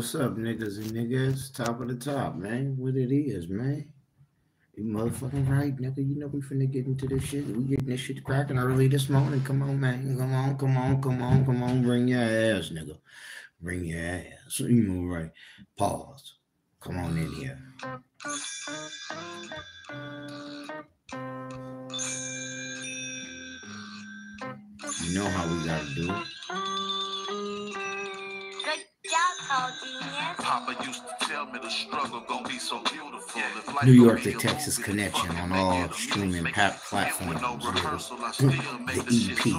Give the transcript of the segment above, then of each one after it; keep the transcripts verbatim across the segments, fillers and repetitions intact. what's up, niggas and niggas? Top of the top, man. What it is, man. You motherfucking right, nigga. You know we finna get into this shit. We getting this shit cracking early this morning. Come on, man. Come on, come on, come on, come on. Bring your ass, nigga. Bring your ass. You know, right. Pause. Come on in here. You know how we gotta do it. Papa used to tell me the struggle gonna be so beautiful. New York to Texas Connection on all streaming pop platforms. The E P.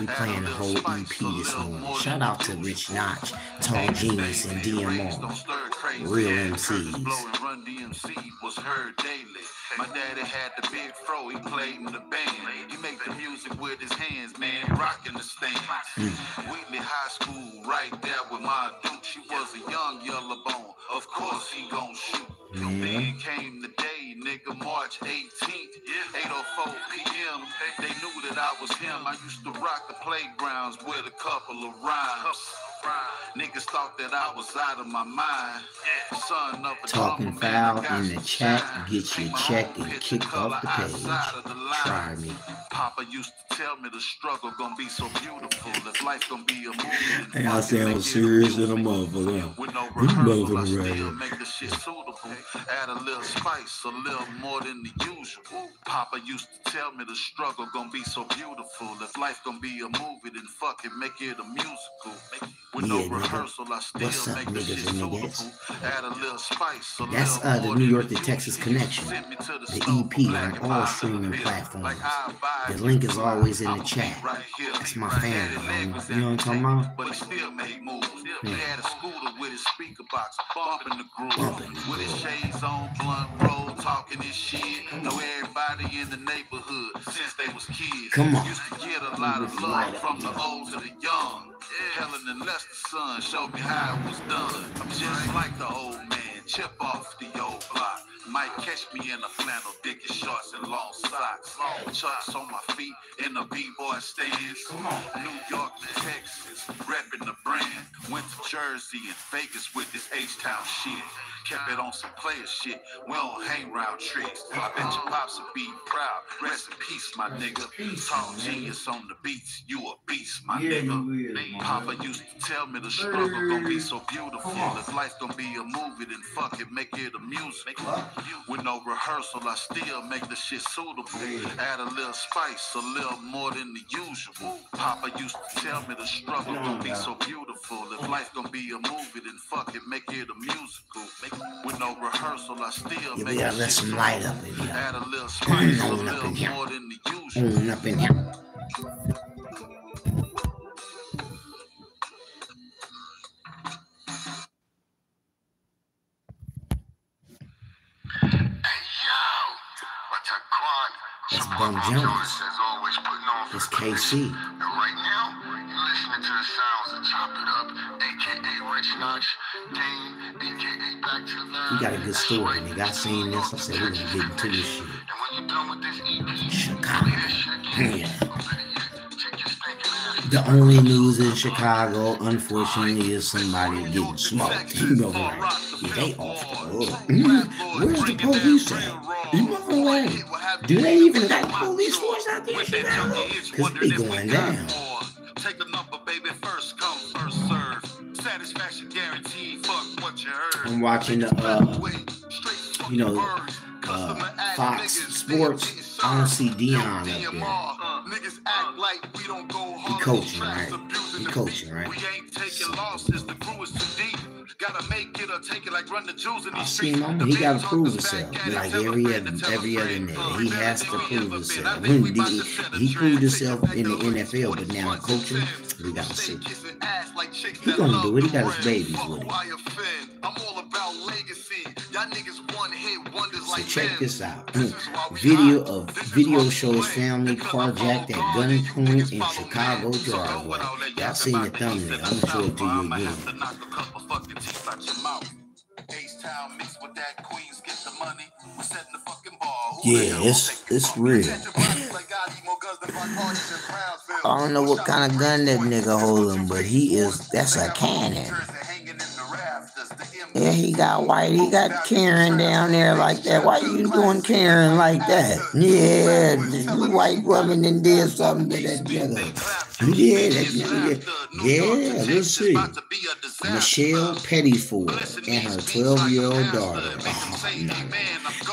We playing the whole E P this morning. Shout out to Rich Notch, Tone Genius, and D M R. Real M Cs. Was heard daily. My daddy had the big fro, he played in the band. He make the music with his hands, man, rocking the stand. Mm. Wheatley High School, right there with my dude. She was a young yellow bone, of course he gon' shoot. Mm. Then came the day, nigga, March eighteenth, eight oh four p m They knew that I was him. I used to rock the playgrounds with a couple of rhymes. Niggas thought that I was out of my mind. Son of a talking foul in the chat. Get your check and kick off the page. Try me. Papa used to tell me the struggle gonna be so beautiful. If life gonna be a movie. And I sound serious and a motherfucker. We motherfucker I still make the shit suitable. Add a little spice, a little more than the usual. Papa used to tell me the struggle gonna be so beautiful. If life gonna be a movie, then fuck it, make it a musical. With yeah, no rehearsal, I still what's up, make niggas and niggas? Add a little spice, a that's little uh, the New York to Texas Connection, the E P on all streaming platforms. The link is always in the chat. That's my family. You know what I'm talking about? But he still made moves. He had a scooter with his speaker box, bumping the groove. With his shades on, blunt roll, talking his shit. Know everybody in the neighborhood since they was kids. Come on. Used to get a lot of love from the old to the young. Helen and Lester son showed me how it was done. I'm just like the old man, chip off the old block. Might catch me in a flannel, dickie shorts and long socks. Long chucks on my feet in the b-boy stands. Come on, New York to Texas, repping the brand. Went to Jersey and Vegas with this H-Town shit. Kept it on some player shit. We don't hang round tricks. I bet your pops would be proud. Rest in peace, my nigga. Tall genius on the beats. You a beast, my yeah, nigga. Is, Papa man. Used to tell me the struggle hey. Gonna be so beautiful. If life gonna be a movie, then fuck it, make it a music. With no rehearsal, I still make the shit suitable. Add a little spice, a little more than the usual. Papa used to tell me the struggle gonna be so beautiful. If life gonna be a movie, then fuck it, make it a musical. With no rehearsal, I still yeah, make yeah, let some light up in here. Add a little spice, a little more than the usual. Mm, up in here. Hey, yo, that's Bum Jones. It's K C. And right now, you're listening to the sounds of Chop It Up, a k a. Rich Notch. You got a good story, nigga. I seen this. I said we're gonna get into this shit. Chicago. Yeah. The only news in Chicago, unfortunately, is somebody getting smoked. You know right? Yeah, they off the road. Mm-hmm. Where's the police at? You know what? Do they even got the police force out there in Chicago? Cause they going down. Take the number, baby. First come, first serve. Satisfaction guaranteed. Fuck what you heard. I'm watching the, uh, you know, uh, Fox Sports. I don't see Dion up there. He coaching, right? He coaching, right? We ain't taking losses. The crew is too deep. Gotta make it or take it like run the Jews in the streets. He gotta prove himself. Like every other, every other nigga, he has to prove himself. He, he proved himself in the N F L, but now coaching, we gotta see. He gonna do it. He got his babies with it. So check this out. Video of video shows family carjacked at gunpoint in Chicago driveway. Y'all seen the thumbnail? I'm gonna show it to you again. Yeah, it's it's real. I don't know what kind of gun that nigga holding, but he is that's a cannon. Yeah, he got white. He got Karen down there like that. Why you doing Karen like that? Yeah, the white woman done did something to that nigga. Yeah, that nigga. Yeah, let's see. Michelle Pettiford and her twelve-year-old daughter. Oh, no.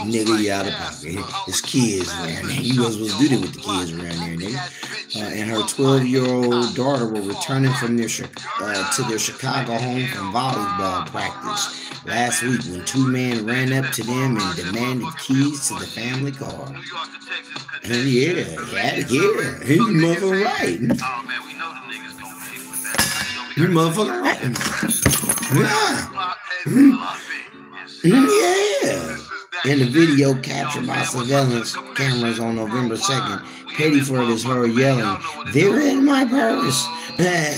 Nigga, you out of pocket. It's kids around there. You guys was doing it with the kids around there, nigga. Uh, and her twelve-year-old daughter were returning from their uh, to their Chicago home from volleyball practice last week when two men ran up to them and demanded keys to the family car. And yeah, yeah, yeah, he motherfucking right. You motherfucking right. Yeah. Yeah. In the video captured by surveillance cameras on November second, Pettiford is heard yelling, "They're in my purse."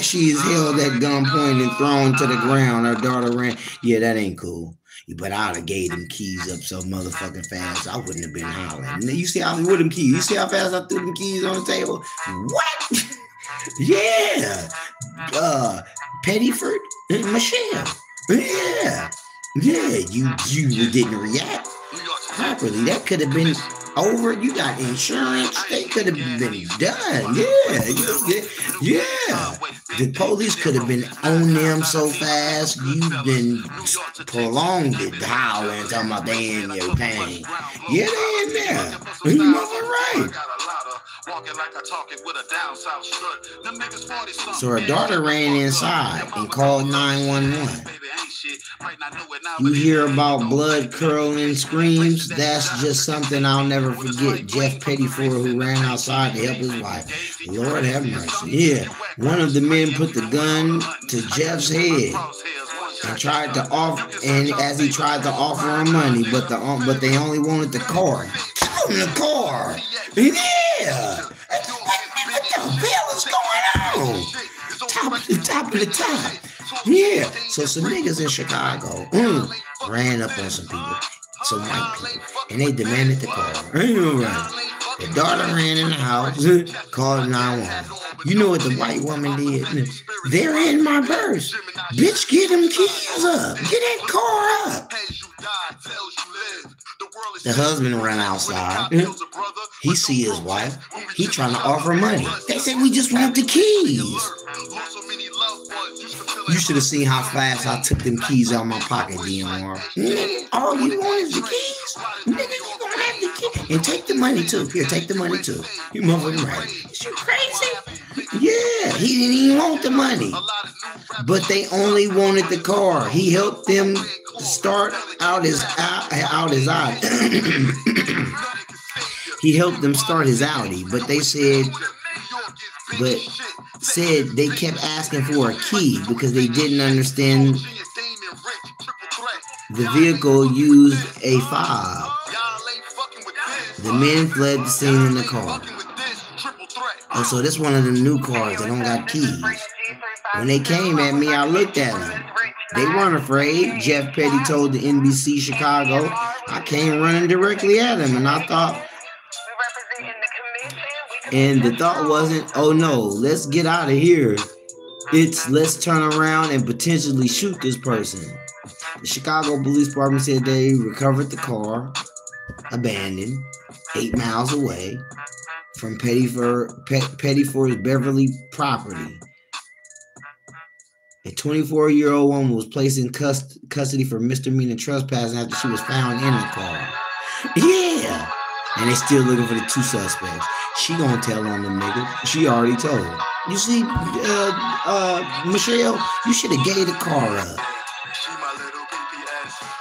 She is held at gunpoint and thrown to the ground. Her daughter ran. Yeah, that ain't cool. But I'd have gave them keys up so motherfucking fast, I wouldn't have been hollering. You see how with them keys? You see how fast I threw them keys on the table? What? Yeah. Uh, Pettiford and Michelle. Yeah. Yeah. You, you didn't react properly. That could have been over. You got insurance. They could have been done. Yeah. You, yeah. The police could have been on them so fast. You've been prolonged it, howling, talking about they in your pain. Yeah, they in there. You wasn't right. So her daughter ran inside and called nine one one. You hear about blood curling screams? That's just something I'll never forget. Jeff Pettiford, who ran outside to help his wife. Lord have mercy. Yeah, one of the men put the gun to Jeff's head and tried to offer, and as he tried to offer her money, but the but they only wanted the car. Show him the car. Yeah. What, what the hell is going on? Top of the top of the top. Yeah. So some niggas in Chicago mm, ran up on some people, some white people, and they demanded the car. The daughter ran in the house, called nine one one. You know what the white woman did? They're in my purse. Bitch, get them keys up. Get that car up. The husband ran outside. He see his wife. He trying to offer money. They said, "We just want the keys." You should have seen how fast I took them keys out of my pocket, D M R. Nigga, all you want is the keys? Nigga, you gonna have the keys. And take the money, too. Here, take the money, too. You motherfucking right. Is you crazy? Yeah, he didn't even want the money. But they only wanted the car. He helped them start out his eye, out his eye. He helped them start his Audi, but they said, but said they kept asking for a key because they didn't understand the vehicle used a fob. The men fled the scene in the car. And so this one of the new cars that don't got keys. When they came at me, I looked at them. They weren't afraid. Jeff Petty told the N B C Chicago, "I came running directly at him, and I thought, and the thought wasn't, oh no, let's get out of here. It's let's turn around and potentially shoot this person." The Chicago Police Department said they recovered the car, abandoned, eight miles away from Pettiford, Pettiford's Beverly property. A twenty-four-year-old woman was placed in cust custody for misdemeanor trespassing after she was found in the car. Yeah. And they still looking for the two suspects. She gonna tell on them niggas. She already told. You see, uh, uh, Michelle, you should have gave the car up.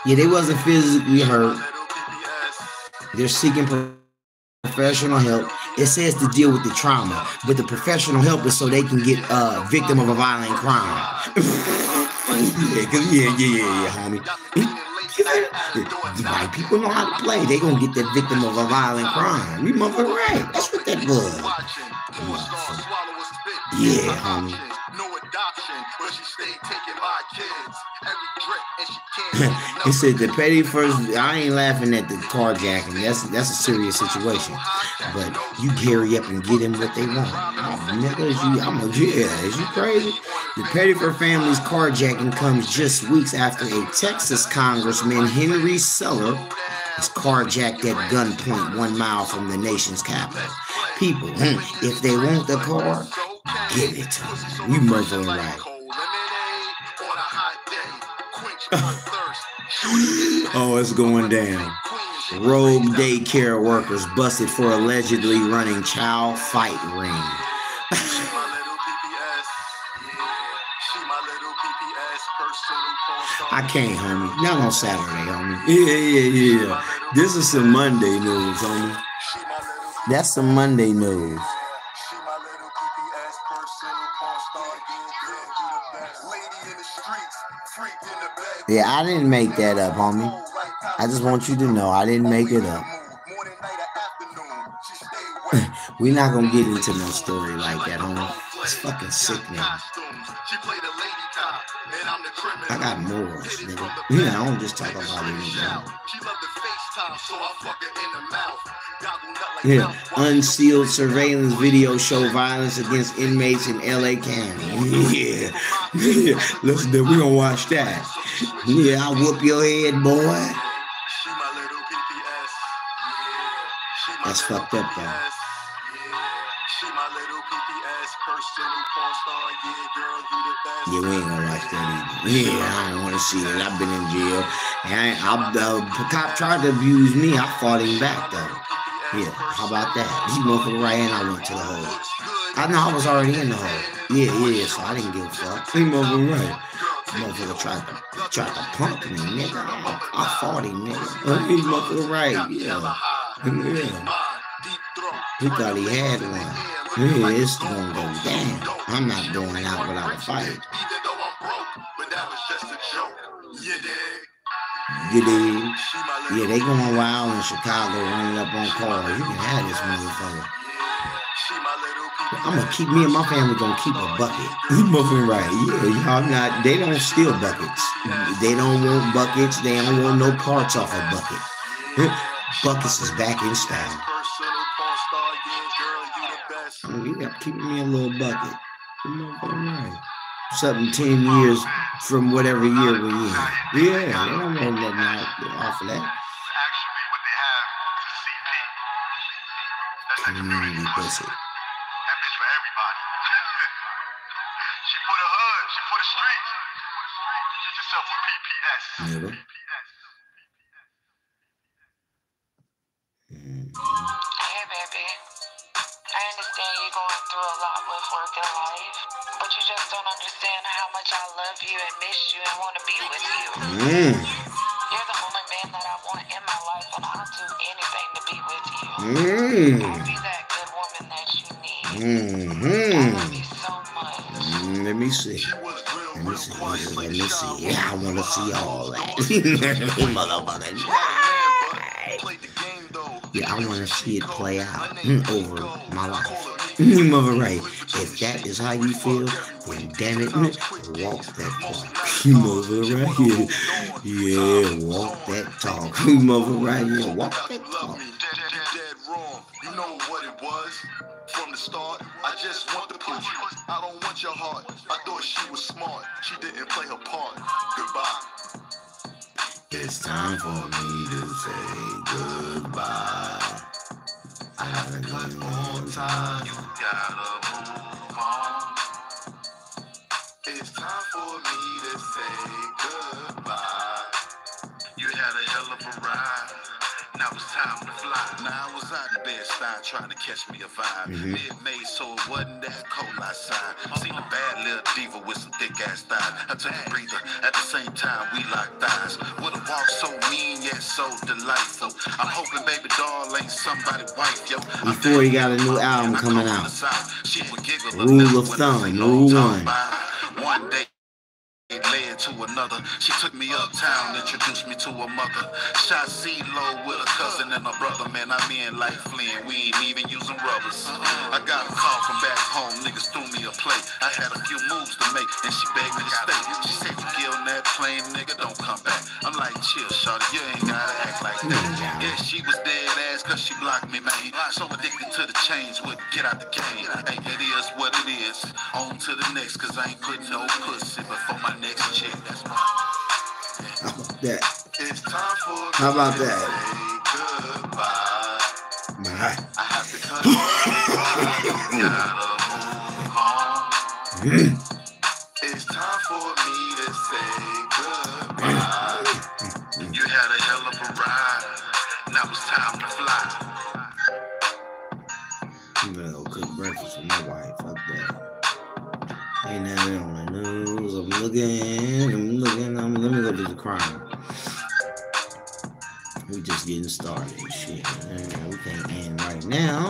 Yeah, they wasn't physically hurt. They're seeking professional help. It says to deal with the trauma, but the professional help is so they can get a uh, victim of a violent crime. yeah, yeah, yeah, yeah, homie. The white people know how to play. They gonna get that victim of a violent crime. You motherfucker right. That's what that was. Yeah, homie. where she stay taking my kids every trip, and she can't. It said the Pettiford. I ain't laughing at the carjacking. That's that's a serious situation. But you carry up and get them what they want. Oh, niggas, you, I'm a yeah. Is you crazy? The Pettiford family's carjacking comes just weeks after a Texas Congressman, Henry Cuellar, was carjacked at gunpoint one mile from the nation's capital. People, if they want the car, give it to them. You mother right. Oh, it's going down. Rogue daycare workers busted for allegedly running child fight ring. I can't, homie. Not on Saturday, homie. Yeah, yeah, yeah. This is some Monday news, homie. That's some Monday news. Yeah, I didn't make that up, homie. I just want you to know I didn't make it up. We're not gonna get into no story like that, homie. It's fucking sick, man. I got morals, nigga. Yeah, I don't just talk about it. Yeah, unsealed surveillance video show violence against inmates in L A County. Yeah, yeah. Listen, we gonna watch that. Yeah, I'll whoop your head, boy. That's fucked up, though. Yeah, we ain't gonna watch that either. Yeah, I don't want to see it. I've been in jail. And I, the uh, cop tried to abuse me. I fought him back, though. Yeah, how about that? He went from right in, I went to the hole. I know I was already in the hole. Yeah, yeah, so I didn't give a fuck. He went from right. Motherfucker tried to, tried to punk me, nigga. I, I fought him, nigga. He went from right, yeah. Yeah. He thought he had one. Yeah, it's gonna go down. I'm not going out without a fight. Even though I'm broke, but that was just a joke. You dig? You dig? Yeah, they going wild in Chicago running up on cars. You can have this motherfucker. I'm gonna keep, me and my family gonna keep a bucket. You moving right. Yeah, y'all not, they don't steal buckets. They don't want buckets. They don't want no parts off a bucket. Buckets is back in style. I mean, you got keeping me a little bucket. Something ten years from whatever year we in. Yeah, they don't want nothing off of that. Actually, what they have is a C P. Community pussy. That bitch for everybody. She for the hood. She for the streets. Get yourself a P P S. Never. Hey, baby. I understand you're going through a lot with work and life, but you just don't understand how much I love you and miss you and want to be with you. Mm. You're the only man that I want in my life, and I'll do anything to be with you. Mm. I'll be that good woman that you need. Mm-hmm. I love you so much. Mm, let me see. Let me see. Let me see. Yeah, I want to see all that. Motherfucker. Yeah, I want to see it play out over my life. Mother right. If that is how you feel, then damn it, walk that talk. Mother right here. Yeah, walk that talk. Mother right here. Walk that talk. You know what it was from the start. I just want to push you. I don't want your heart. I thought she was smart. She didn't play her part. Goodbye. It's time for me to say goodbye. I haven't got more time. You gotta move on. It's time for me to say goodbye. You had a hell of a ride. Now it's time to fly. Now I was out in Bed-Stuy trying to catch me a vibe. Mm-hmm. Mid-May, so it wasn't that cold outside. Seen a bad little diva with some thick-ass thighs. I took a breather. At the same time, we locked eyes. With a walk so mean, yet so delightful. I'm hoping baby doll ain't somebody's wife, yo. Before he got a new album coming out. Rule of thumb, rule one. One day. It led to another. She took me uptown, introduced me to her mother. Shot C-Lo with a cousin and a brother. Man, I'm in like Flynn, we ain't even using rubbers. I got a call from back home, niggas threw me a plate. I had a few moves to make, and she begged me to stay. She said, you killed that plane, nigga, don't come back. I'm like, chill, shawty, you ain't gotta act like that. Yeah, she was dead ass, cause she blocked me, man. So addicted to the chains, wouldn't get out the game. Hey, it is what it is. On to the next, cause I ain't quitting no pussy before my next chick. That's my... How about that? It's time for How about that? Say goodbye. Alright. I have to cut off. Gotta move on. It's time for me to say goodbye. You had a hell of a ride. Now it's time to fly. I'm gonna go cook breakfast with my wife. Fuck that. Ain't nothing on my nose. I'm looking. I'm looking. I'm, let me go to the crime. We just getting started. Shit. We can't end right now.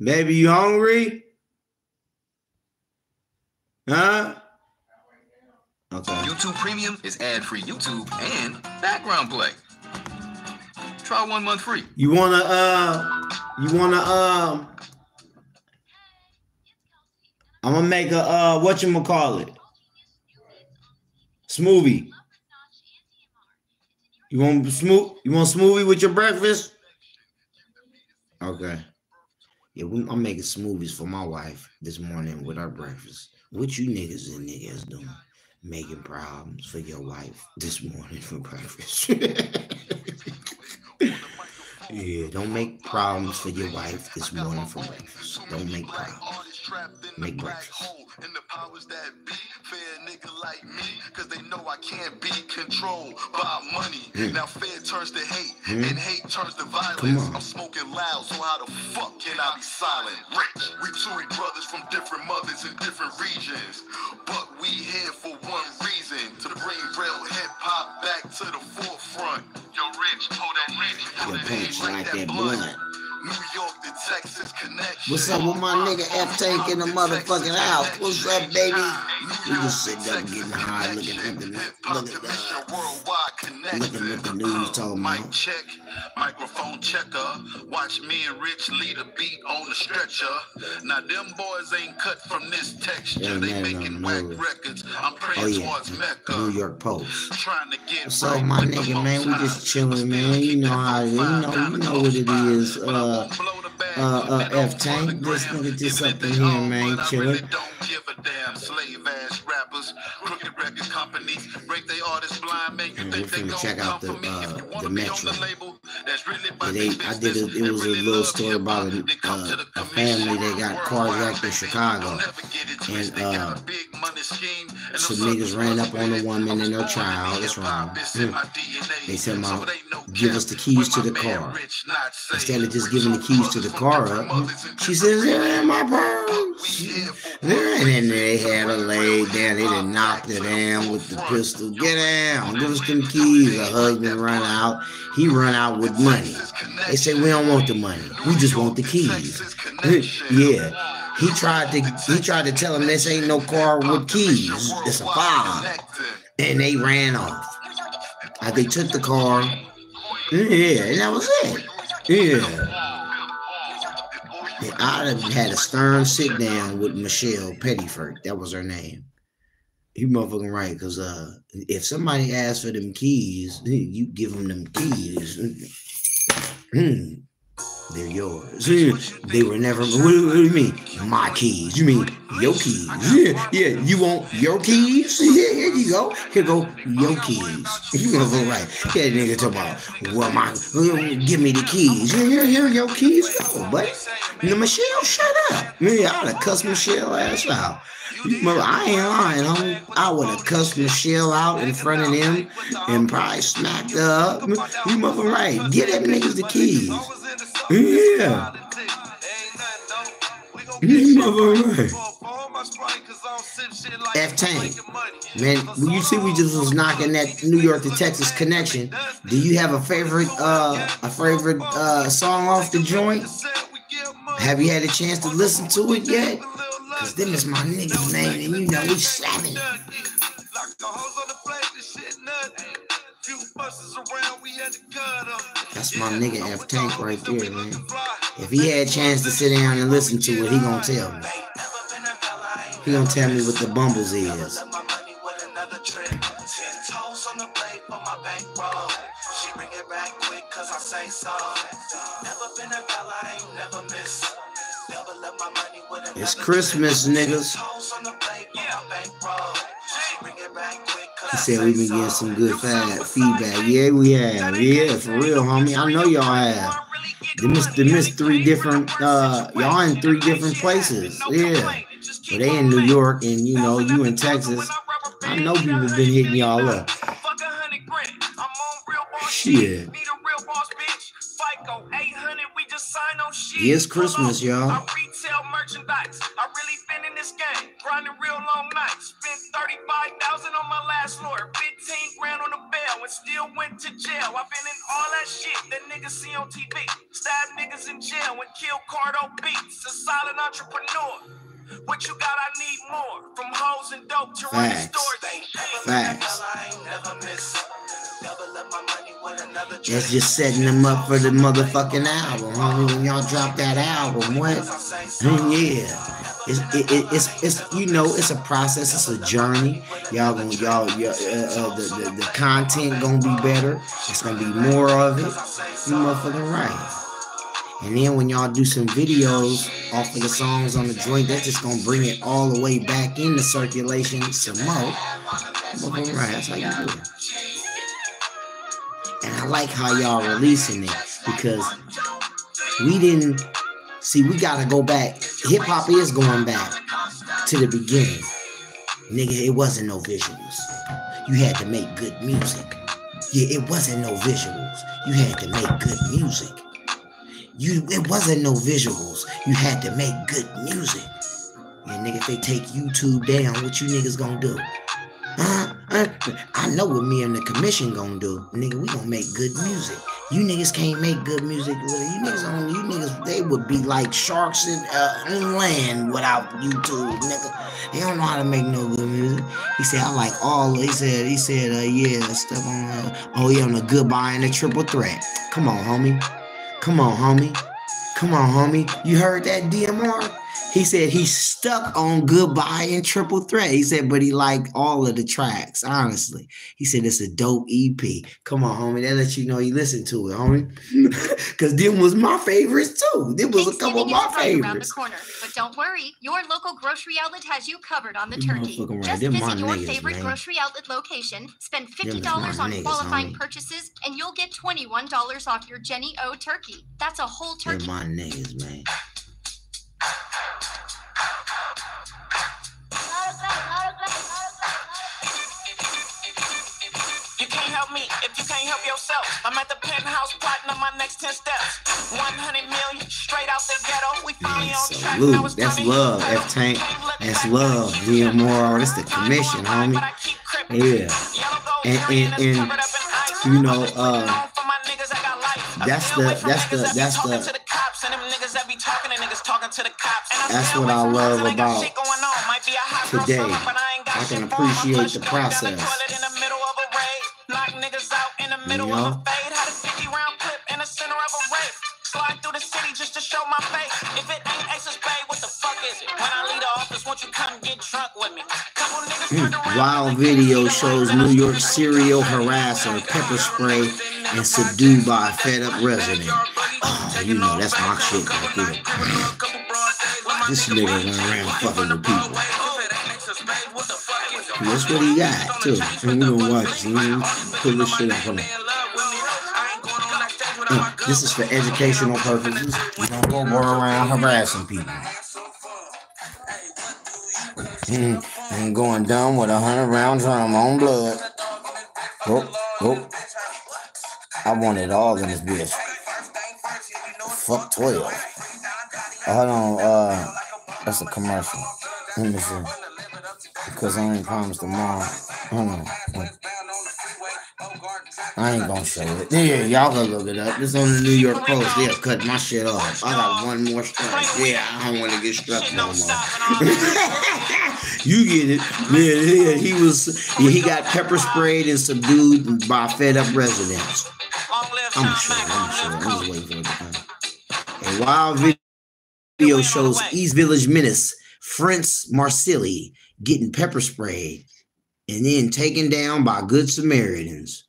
Baby, you hungry? Huh? Okay. YouTube Premium is ad-free YouTube and background play. Try one month free. You wanna uh you wanna um I'm gonna make a uh whatchamacallit smoothie. You want smooth you want smoothie with your breakfast? Okay. Yeah, we, I'm making smoothies for my wife this morning with our breakfast. What you niggas and niggas doing? Making problems for your wife this morning for breakfast. Yeah, don't make problems for your wife this morning for breakfast. Don't make problems. Make breakfast. And the powers that be, fair nigga like me, cause they know I can't be controlled by money. Mm. Now fear turns to hate, mm. and hate turns to violence. I'm smoking loud, so how the fuck can I be silent? Rich, we two brothers from different mothers in different regions, but we here for one reason, to bring real hip-hop back to the forefront. Yo, Rich, hold that Rich, hold that Rich, like that blunt. New York to Texas Connect. What's up with my nigga F-Tank in the motherfucking house? What's up, baby? We just sitting up getting high, looking at the looking at the looking at the news, talking about. Mic check, microphone checker. Watch me and Rich lead a beat on the stretcher. Now them boys ain't cut from this texture. They making whack records. I'm praying towards Mecca. New York Post. Trying to get. So my nigga, man, we just chilling, man. You know how you know you know what it is. Uh, Uh, uh, uh, F-Tank, this nigga just up in here, man, chillin'. Don't give a damn, slave-ass rappers, crooked record companies, break their artists blind, make you think they gon' come for me. If you wanna be on the label, that's really my business. It was a little story about a, uh, a family that got carjacked in Chicago, and uh, some niggas ran up on a woman and her child. It's wrong. Mm. They said, "Mom, give us the keys to the car." Instead of just giving the keys to the car up, she says, "They're in my purse." And they had her laid down. They done knocked her down with the pistol. Get down. Give us them keys. Her husband ran out. He ran out with money. They say, "We don't want the money. We just want the keys." Yeah. He tried to he tried to tell him this ain't no car with keys. It's a bomb. And they ran off. Uh, they took the car. Yeah, and that was it. Yeah. And I had a stern sit down with Michelle Pettiford. That was her name. You motherfucking right, because uh, if somebody asks for them keys, you give them them keys. Mm. They're yours. Yeah. They were never. What, what do you mean? My keys. You mean your keys? Yeah, yeah. You want your keys? Yeah, here you go. Here go your keys. You gonna go right? Yeah, nigga, talk about. Well, my. Give me the keys. Yeah, here, here, your keys go, buddy. Now, Michelle, shut up. Yeah, I'd have cussed Michelle ass out. I ain't lying, homie. I would have cussed Michelle out in front of them and probably smacked her up. You motherfucking right. Give that niggas the keys. Yeah. Right. F-Tank. Man, when you see we just was knocking that New York to Texas connection, do you have a favorite uh a favorite uh song off the joint? Have you had a chance to listen to it yet? Cause them is my niggas, man, and you know we slapping. That's my nigga F-Tank right there, man. If he had a chance to sit down and listen to it, he gonna tell me. He gonna tell me what the bumbles is. It's Christmas, niggas. He said we've been getting some good feedback. Yeah, we have. Yeah, for real, homie. I know y'all have. They missed, they missed three different, uh, y'all in three different places. Yeah. But they in New York and, you know, you in Texas. I know people been hitting y'all up. Shit. Yeah, it's Christmas, y'all. I retail merchandise. I really been in this game, grinding real long nights. Spent thirty-five thousand on my last lawyer, fifteen grand on the bail, and still went to jail. I've been in all that shit that niggas see on T V. Stab niggas in jail and kill Cardo beats. A solid entrepreneur. What you got? I need more. From hoes and dope to run the store. They never miss. That's just setting them up for the motherfucking album, homie. When y'all drop that album, what? Yeah, it's it, it, it's it's you know it's a process, it's a journey. Y'all gonna y'all, y'all uh, uh, the, the the content gonna be better. It's gonna be more of it. You motherfucking right. And then when y'all do some videos off of the songs on the joint, that's just gonna bring it all the way back into circulation some more. Right, that's how you do it. And I like how y'all releasing it, because we didn't see we gotta go back. Hip hop is going back to the beginning. Nigga, it wasn't no visuals. You had to make good music. Yeah, it wasn't no visuals. You had to make good music. You, it wasn't no visuals. You had to make good music. And nigga, if they take YouTube down, what you niggas gonna do? Uh, uh, I know what me and the commission gonna do. Nigga, we gonna make good music. You niggas can't make good music. You niggas, on, you niggas, they would be like sharks in uh, on land without YouTube, nigga. They don't know how to make no good music. He said, I like all. He said, he said, uh, yeah, stuff on. Uh, oh yeah, on the goodbye and the triple threat. Come on, homie. Come on, homie. Come on, homie. You heard that D M R? He said he's stuck on Goodbye and Triple Threat. He said, but he liked all of the tracks, honestly. He said it's a dope E P. Come on, homie. That lets you know you listen to it, homie. Because them was my favorites, too. There was a couple of my favorites. Around the corner. But don't worry. Your local grocery outlet has you covered on the turkey. Right. Just them visit your niggas, favorite man. Grocery outlet location. Spend fifty dollars on niggas, qualifying homie. Purchases, and you'll get twenty-one dollars off your Jenny O turkey. That's a whole turkey. They're my niggas, man. Me if you can't help yourself. I'm at the penthouse plotting on my next ten steps. one hundred million straight out the ghetto. We finally on track. Now it's that's love, F-Tank. That's love, D M R. That's the commission, homie. Yeah. And, and, and you know, uh, that's the, that's the, that's the, that's what I love about today. I can appreciate the process. You know? Mm. Wild video shows New York serial harasser, pepper spray, and subdued by a fed up resident. Oh, you know, that's my shit right there. Man. This nigga went around fucking with people. That's what he got, too. And we gonna watch. We gonna pull this shit up. Hold on. Mm, this is for educational purposes. We don't go around harassing people. Mm, I'm going down with a hundred round drum on blood. Oh, oh. I want it all in this bitch. Fuck twelve. Hold on. Uh, that's a commercial. Let me see. Because I ain't promised tomorrow. Hold on. I ain't gonna show it. Yeah, y'all gonna look it up. It's on the New York Post. They'll cut my shit off. I got one more strike. Yeah, I don't want to get struck no more. You get it. Yeah, yeah, he was. Yeah, he got pepper sprayed and subdued by fed up residents. I'm sure. I'm sure. I'm just waiting for it to come. A wild video shows East Village menace Francis Marsili getting pepper sprayed and then taken down by Good Samaritans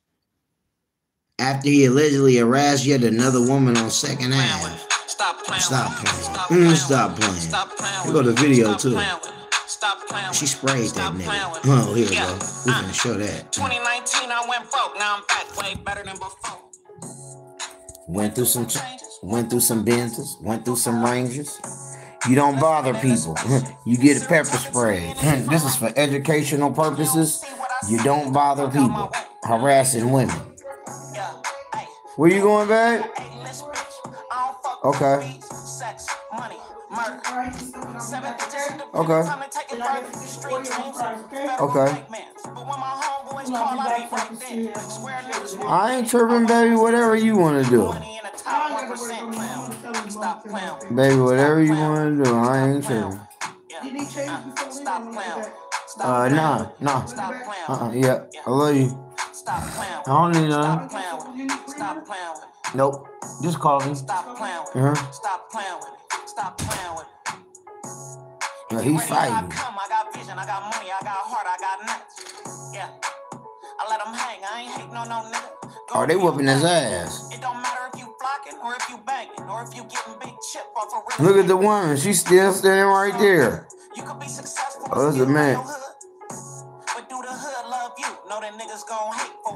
after he allegedly harassed yet another woman on Second Avenue. Stop playing. Stop playing. Stop playing. Stop playing. Here go the video too. She sprayed that nigga. Oh, here we go. We can show that. twenty nineteen, I went broke. Now I'm back way better than before. Went through some, went through some Benzes. Went through some Rangers. You don't bother people. You get a pepper spray. This is for educational purposes. You don't bother people. Harassing women. Where you going, babe? Okay. Okay. Okay. I ain't tripping, baby. Whatever you want to do. Baby, whatever you want to do, I ain't tripping. Uh, nah, nah. Uh-uh, yeah. I love you. I don't need none. Nope. Just call me. Stop playing with it. Uh-huh. Stop playing with it. Stop playing with it. Yeah, he's fighting. I come, I got vision, I got money, I got heart, I got nuts. Yeah. I let him hang. I ain't hate no no nigga. Are they whooping his ass? It don't matter if you blocking or if you banging or if you getting big chip off a real. Look at the woman. She's still standing right there. You could be successful. Oh, that's a man.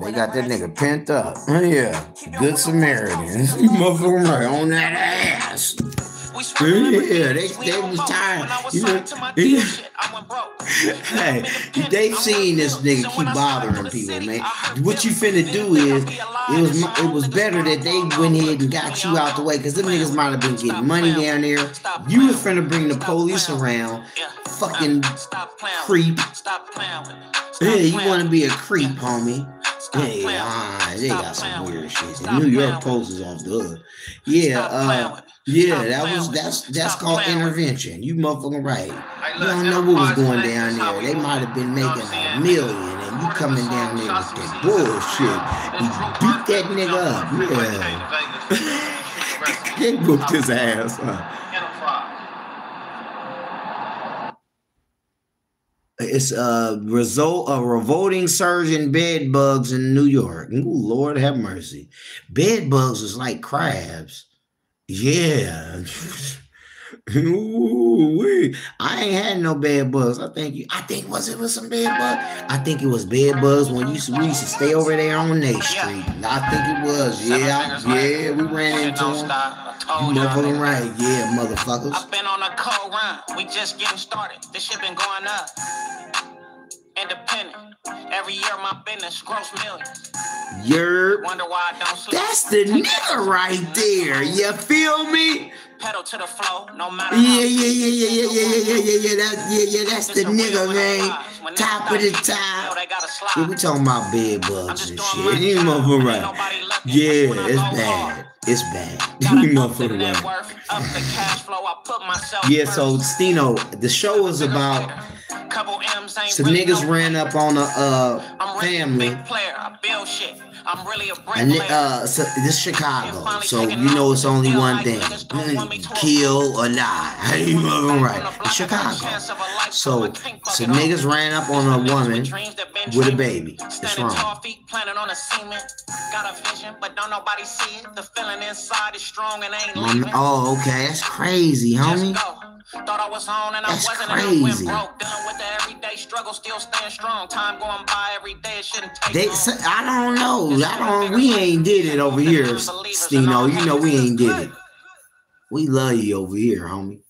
They got that nigga pent up. Oh, yeah. Good Samaritans. You motherfucking right on that ass. Yeah, they, they was tired. You know, yeah. Hey, they've seen this nigga keep bothering people, man. What you finna do is, it was it was better that they went ahead and got you out the way, because them niggas might have been getting money down there. You were finna bring the police around. Fucking creep. Yeah, you want to be a creep, homie. Yeah, ah, they got some weird shit. The New York Post is off the hook. Yeah, uh, yeah, that was that's that's called intervention. You motherfucking right. You don't know what was going down there. They might have been making a million, and you coming down there with that bullshit. You beat that nigga up. Yeah. They whooped his ass up. It's a result of revolting surge in bed bugs in New York. Ooh, Lord have mercy. Bed bugs is like crabs. Yeah. Ooh, wait. I ain't had no bed bugs. I think you. I think was it was some bed bugs. I think it was bed bugs when you used to, we used to stay over there on Nate Street. I think it was. Yeah, yeah. We ran into them. You motherfucking right. Yeah, motherfuckers. I've been on a cold run. We just getting started. This shit been going up. Independent. Every year my business gross millions. You're. Wonder why I don't sleep. That's the nigga right there. You feel me? Pedal to the flow, no matter. Yeah, yeah, yeah, yeah, yeah, yeah, yeah, yeah, yeah. That's yeah, yeah. That's the nigga, man. Top of the top. Yeah, we talking about bed bugs and shit. You motherfucker right. Yeah, it's bad. It's bad. You motherfucker right. Yeah. So Stino, the show was about. Some niggas ran up on a uh, family. And uh, so this is Chicago, so you know it's only one thing: kill or die. You know, right? It's Chicago. So some niggas ran up on a woman with a baby. It's wrong. Um, oh, okay, that's crazy, homie. Thought I was on and I wasn't, and I went broke. Dealing with the everyday struggle, still staying strong. Time going by every day, it shouldn't take they, so, I don't know. I don't. We ain't did it over here, Stino. You know we ain't did it. We love you over here, homie.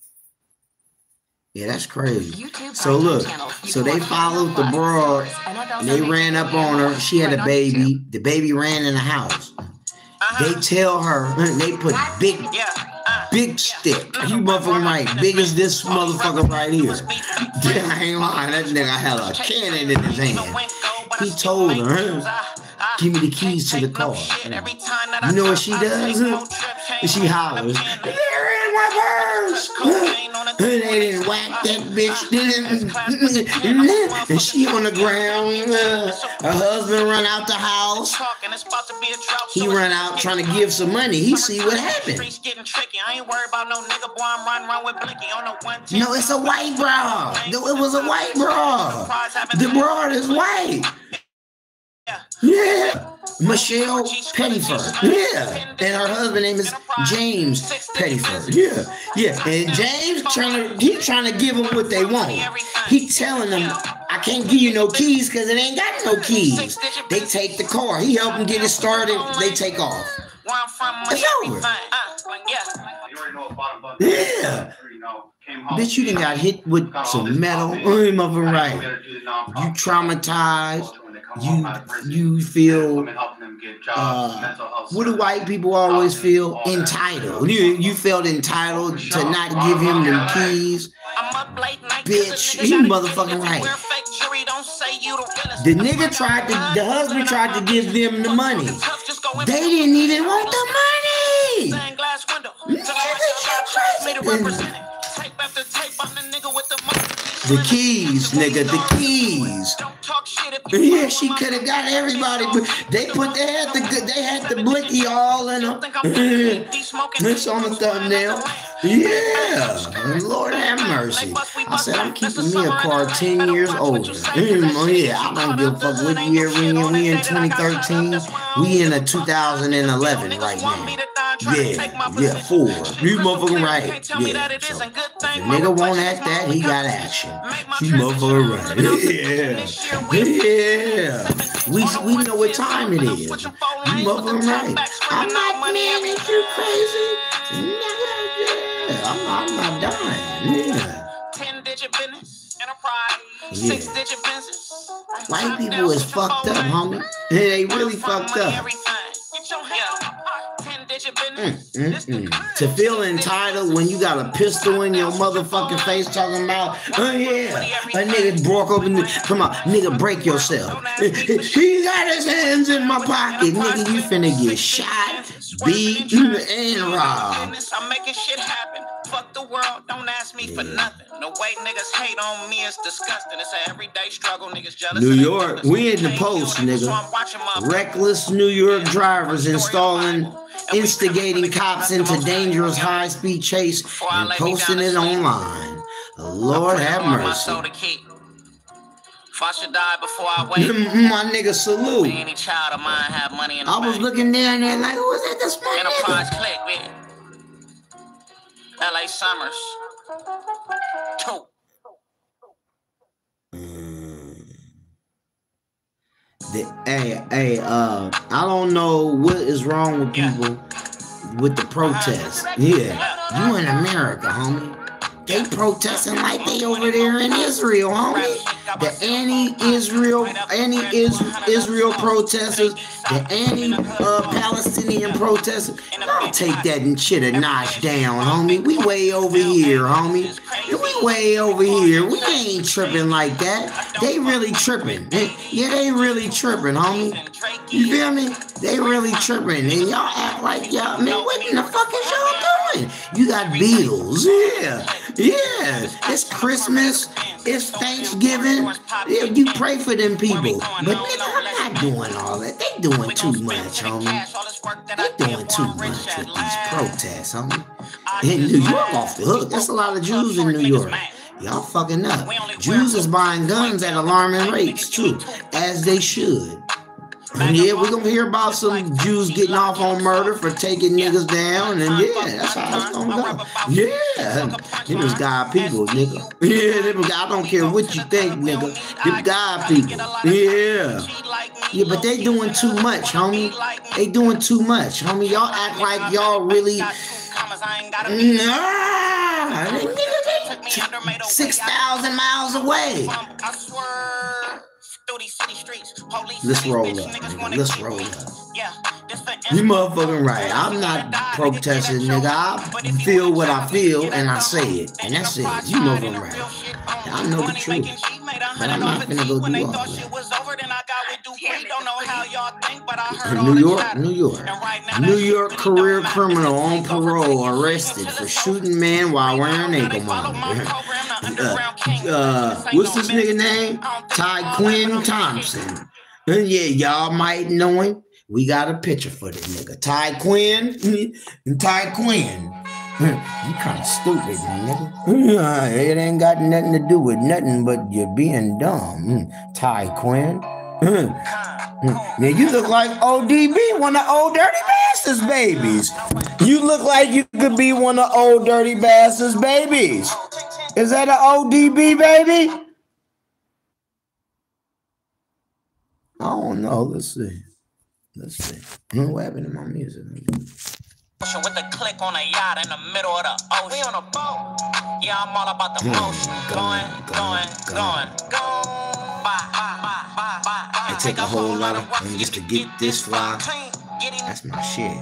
Yeah, that's crazy. So look, so they followed the broad. And they ran up on her. She had a baby. The baby ran in the house. They tell her. They put big. Big stick. You motherfucking right. Big as this motherfucker right here. I ain't lying. That nigga had a cannon in his hand. He told her. give me the keys to the car. You know what she does? And she hollers, they're in my purse. They didn't whack that bitch. And she on the ground. Her husband run out the house. He run out trying to give some money. He see what happened. No, it's a white bra. It was a white bra. The bra is white. Yeah. yeah. Michelle Pettiford. Yeah. And her husband name is James Pettiford. Yeah. Yeah. And James trying to, he trying to give them what they want. He telling them, I can't give you no keys because it ain't got no keys. They take the car. He helped them get it started. They take off. It's over. Yeah. Bitch, you done got hit with some metal. I'm of a right. You traumatized. You, you feel, uh, what do white people always feel? Entitled. You, you felt entitled to not give him the keys. Bitch, you motherfucking right. The nigga tried to, the husband tried to give them the money. They didn't even want the money. The keys, nigga, the keys. Yeah, she could have got everybody, but they put they had the they had the blicky all in them. It's on the thumbnail. Yeah, Lord have mercy. I said I'm keeping me a car ten years older. Yeah, I don't give a fuck what year we in. We in twenty thirteen. We in a two thousand eleven right now. Yeah, yeah, fool. You motherfucking right. Yeah, so nigga won't act that. He got action. You motherfucking right. Yeah, yeah. We we know what time it is. You motherfucking right. I'm not mad at you, crazy. Yeah, I'm, I'm not dying. Yeah. Ten digit business enterprise. Six digit business. White people is fucked up, homie. Yeah, they really fucked up. Mm, mm, mm. To feel entitled when you got a pistol in your motherfucking face talking about, oh yeah, a nigga broke open, come on, nigga break yourself. He got his hands in my pocket, nigga, you finna get shot, beat, and robbed. I'm making shit happen. Fuck the world, don't ask me for nothing. The way niggas hate on me is disgusting. It's an everyday struggle, niggas jealous. New York, we in the post, nigga. Reckless New York drivers installing, instigating cops into dangerous high-speed chase and posting it online. Lord have mercy. If I should die before I wait, my nigga salute. Any child of mine have money in the bank. I was looking down there like, who was that this morning? Enterprise click, man. L A Summers. Two. Mm. The, hey, hey, uh, I don't know what is wrong with people with the protests. Yeah, you in America, homie. They protesting like they over there in Israel, homie. The anti-Israel, anti-Israel protesters, the anti-Palestinian uh, protesters. I'll take that and shit a notch down, homie. We way over here, homie. We way over here. We ain't tripping like that. They really tripping. They, yeah, they really tripping, homie. You feel me? They really tripping. And y'all act like y'all, man, what in the fuck is y'all doing? You got bills, yeah. Yeah, it's Christmas, it's Thanksgiving. Yeah, you pray for them people, but nigga, I'm not doing all that. They doing too much, homie. They doing too much with these protests, homie. In New York, off the hook. That's a lot of Jews in New York. Y'all fucking up. Jews is buying guns at alarming rates too, as they should. And yeah, we're gonna hear about some Jews getting off on murder for taking niggas down, and yeah, that's how it's gonna go. Yeah, it was God people, nigga. Yeah, was, I don't care what you think, nigga. Them God people. Yeah. Yeah, but they doing too much, homie. They doing too much, homie. Y'all act like y'all really. Nah, six thousand miles away. Let's roll up. Let's roll up. You motherfucking right. I'm not protesting, nigga. I feel what I feel and I say it. And that's it. You motherfucking right. I know the truth. But I'm not gonna go do all that. We don't know how y'all think, but I heard New York, New York, and right now New York career criminal on parole arrested for shooting man while wearing ankle monitor. Uh, uh, what's this nigga name? Tyquan Thompson. Yeah, y'all might know him. We got a picture for this nigga. Tyquan and Tyquan. You kind of stupid, nigga. It ain't got nothing to do with nothing but you being dumb, Tyquan. Now you look like O D B, one of the Old Dirty Bastards babies. You look like you could be one of the Old Dirty Bastards babies. Is that an O D B baby? I don't know. Let's see. Let's see. What happened to my music? With a click on a yacht in the middle of the ocean. We on a boat. Yeah, I'm all about the motion. Going, going, going, going. Bye, bye, bye, bye, bye. It take a whole lot of work just to get this fly. That's my shit.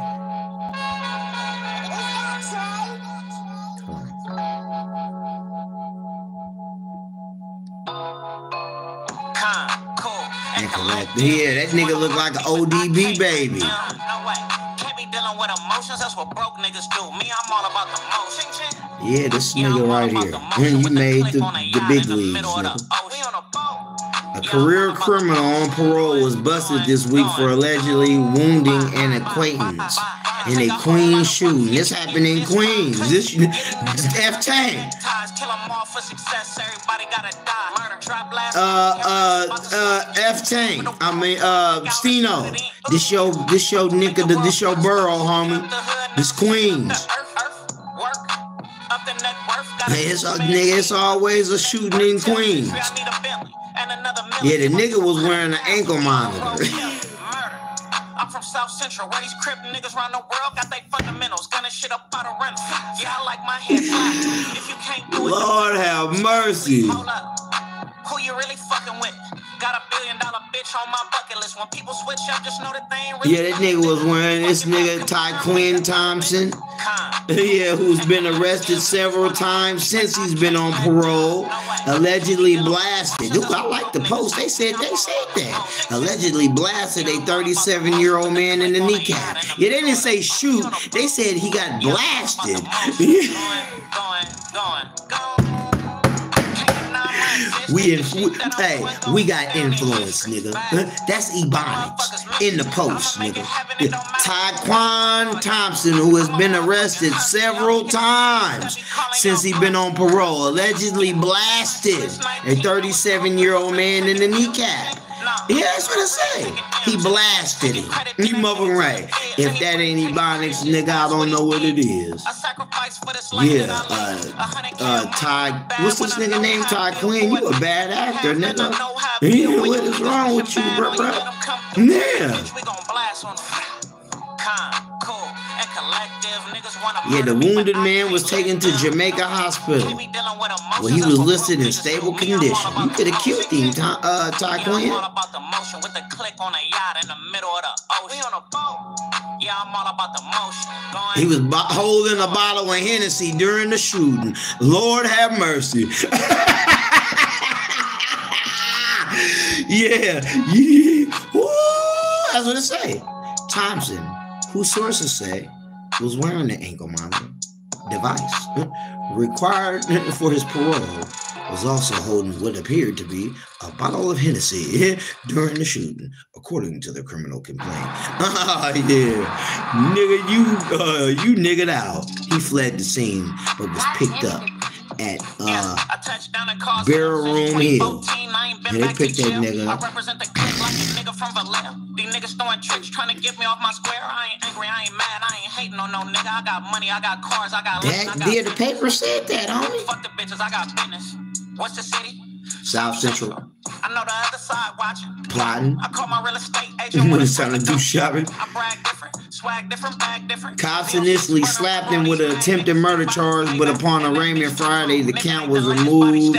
Yeah, that nigga look like an O D B baby. Dealing with emotions, that's what broke niggas do. Me, I'm all about the motion. Yeah, this nigga right here. When you made the, the big leagues. A career criminal on parole was busted this week for allegedly wounding an acquaintance in a Queens shooting. This happened in Queens. This F-Tank. Uh, uh, uh, F-Tank. I mean, uh, Steno. This your, this your nigga, this your borough, homie. This Queens. Hey, it's, uh, nigga, it's always a shooting in Queens. Yeah, the nigga was wearing an ankle monitor. I'm from South Central, where these crip niggas around the world got they fundamentals. Gonna shit up out of rent. Yeah, I like my head flat. If you can't do it, Lord have mercy. Hold up. Who you really fucking with? Got a billion dollar bitch on my bucket list. When people switch up, just know that they ain't really. Yeah, that nigga was wearing this nigga Tyquan Thompson. Yeah, who's been arrested several times since he's been on parole. Allegedly blasted. Ooh, I like the post. They said they said that. Allegedly blasted a thirty-seven-year-old man in the kneecap. Yeah, they didn't say shoot. They said he got blasted. We in, we, hey, we got influence, nigga. That's Ebonics in the post, nigga. Tyquan Thompson, who has been arrested several times since he's been on parole, allegedly blasted a thirty-seven-year-old man in the kneecap. Yeah, that's what I say. He blasted him. You mother right. If that ain't Ebonics, nigga, I don't know what it is. Yeah, uh, uh, Ty, what's this nigga name? Tyquan, you a bad actor, nigga. Yeah, what is wrong with you, bro, bro? Yeah. Yeah, the wounded man was taken to Jamaica Hospital, where he was listed in stable condition. You could have killed him, Ty, uh, Tyquan. He was holding a bottle of Hennessy during the shooting. Lord have mercy. Yeah, yeah. Woo, that's what it say. Thompson, whose sources say was wearing the ankle monitor device required for his parole, was also holding what appeared to be a bottle of Hennessy during the shooting, according to the criminal complaint. Ah, yeah, nigga, you uh, you niggered out. He fled the scene, but was picked up at uh, Barrel Room Hill. Yeah, they picked that nigga up. From Valetta. These niggas throwing tricks, trying to get me off my square. I ain't angry, I ain't mad, I ain't hating on no nigga. I got money, I got cars, I got that, I got yeah, the paper said that, homie. Fuck the bitches, I got business. What's the city? South Central. Central. I know the other side watching. Plotting. I call my real estate agent when it's time to do shopping. I brag different, swag different, bag different. Cops initially slapped him with an attempted murder charge, but upon arraignment Friday, the count was removed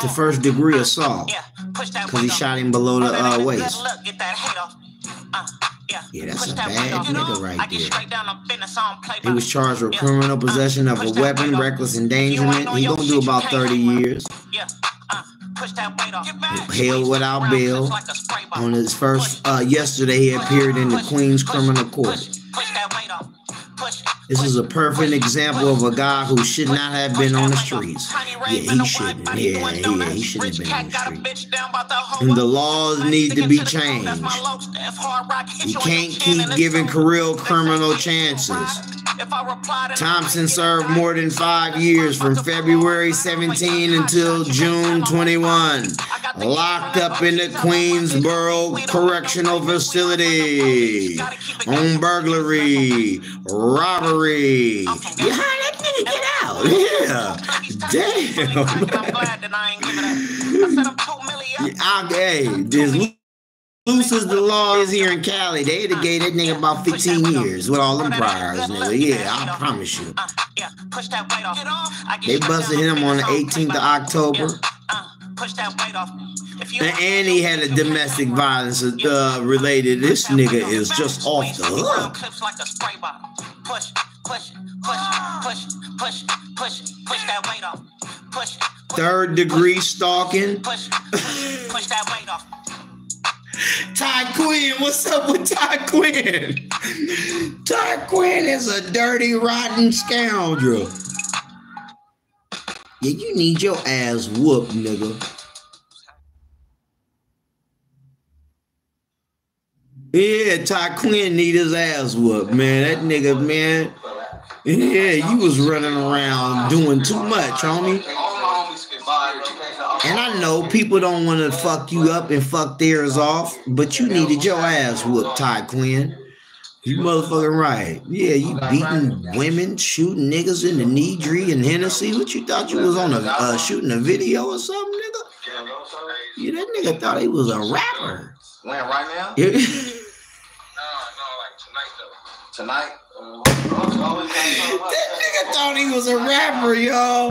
to first degree assault. Because he shot him below the uh, waist. Yeah, that's a bad nigga right there. He was charged with criminal possession of a weapon, reckless endangerment. He gonna do about thirty years. Held without bail on his first uh, yesterday. He appeared in the Queens Criminal Court. This is a perfect example of a guy who should not have been on the streets. Yeah, he shouldn't. Yeah, yeah, he shouldn't have been on the streets. And the laws need to be changed. You can't keep giving career criminal chances. Thompson served more than five yeyears from February seventeenth until June twenty-first, locked up in the Queensboro Correctional Facility on burglary, robbery. Yeah, that nigga get out. Yeah. Damn. Hey, this loose as the law is here in Cali. They had to gave that nigga about fifteen years with all them priors, nigga. Yeah, I promise you. They busted him on the eighteenth of October. And he had a domestic violence uh, related. This nigga is just off the hook. Third degree stalking. Push that weight off. Tyquan, what's up with Tyquan? Tyquan is a dirty, rotten scoundrel. Yeah, you need your ass whooped, nigga. Yeah, Tyquan need his ass whooped, man. That nigga, man. Yeah, you was running around doing too much, homie. And I know people don't want to fuck you up and fuck theirs off, but you needed your ass whooped, Tyquan. You motherfucking right. Yeah, you beating women, shooting niggas in the Nidri and Hennessy. What, you thought you was on a uh, shooting a video or something, nigga? Yeah, that nigga thought he was a rapper. When, right now? Yeah. No, no, like tonight, though. Tonight? That nigga thought he was a rapper, y'all.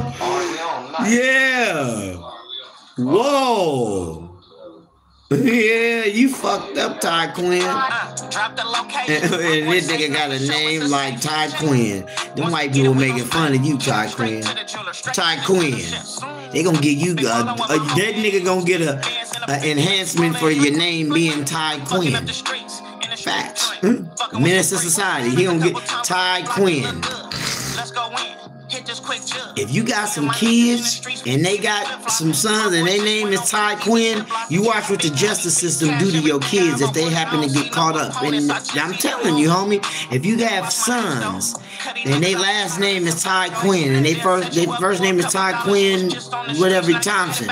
Yeah. Whoa. Yeah, you fucked up, Tyquan. And, and this nigga got a name like Tyquan. Them white people making fun of you, Tyquan. Tyquan. They gonna get you a, a, that nigga gonna get a, a enhancement for your name being Tyquan. Facts. Menace to society. He gonna get Tyquan. Let's go in. If you got some kids and they got some sons and their name is Tyquan, you watch what the justice system do to your kids if they happen to get caught up. And I'm telling you, homie, if you have sons and their last name is Tyquan and they first their first name is Tyquan, whatever, Thompson,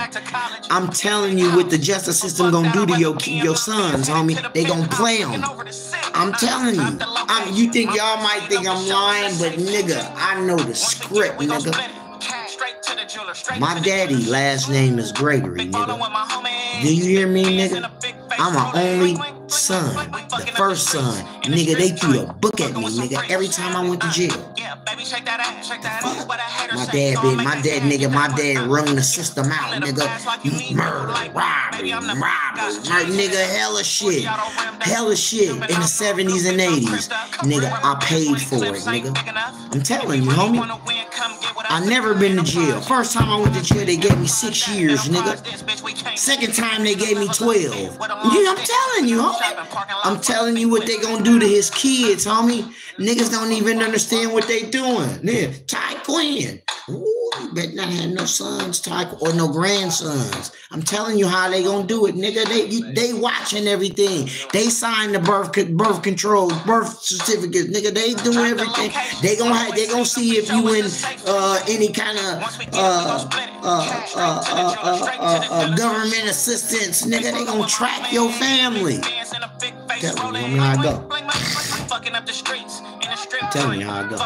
I'm telling you what the justice system gonna do to your your sons, homie. They gonna play them. I'm telling you. I'm, you think y'all might think I'm lying, but nigga, I know the script. Rip, nigga. My daddy last name is Gregory, nigga. Do you hear me, nigga? I'm my only son, the first son, nigga. They threw a book at me, nigga, every time I went to jail. My dad, been, my dad, nigga, my dad run the system out, nigga. Murder, robbery, robbery, like, nigga, hella shit, hella shit in the seventies and eighties, nigga. I paid for it, nigga. I'm telling you, homie. I never been to jail. First time I went to jail, they gave me six years, nigga. Second time they gave me twelve. Yeah, I'm telling you, homie. I'm telling you what they gonna do to his kids, homie. Niggas don't even understand what they doing. Yeah, Tyquan. Ooh, you better not have no sons, Tyquan, or no grandsons. I'm telling you how they gonna do it, nigga. They you, they watching everything. They signed the birth birth control, birth certificates, nigga. They do everything. They gonna have, they gonna see if you in uh, any kind of uh, uh, uh, uh, uh, uh, uh, uh, government assistance, nigga. They gonna track your family. Tell me how I go. Tell me how I go.